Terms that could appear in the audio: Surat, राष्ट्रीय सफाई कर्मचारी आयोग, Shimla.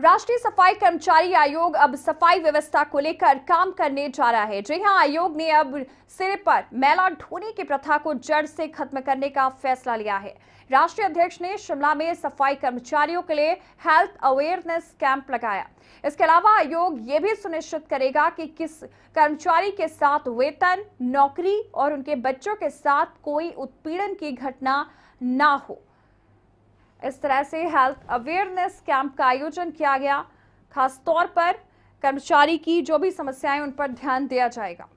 राष्ट्रीय सफाई कर्मचारी आयोग अब सफाई व्यवस्था को लेकर काम करने जा रहा है। जी हां, आयोग ने अब सिरे पर मैला ढोने की प्रथा को जड़ से खत्म करने का फैसला लिया है। राष्ट्रीय अध्यक्ष ने शिमला में सफाई कर्मचारियों के लिए हेल्थ अवेयरनेस कैंप लगाया। इसके अलावा आयोग ये भी सुनिश्चित करेगा कि किस कर्मचारी के साथ वेतन, नौकरी और उनके बच्चों के साथ कोई उत्पीड़न की घटना ना हो। इस तरह से हेल्थ अवेयरनेस कैंप का आयोजन किया गया। खास तौर पर कर्मचारी की जो भी समस्याएं उन पर ध्यान दिया जाएगा।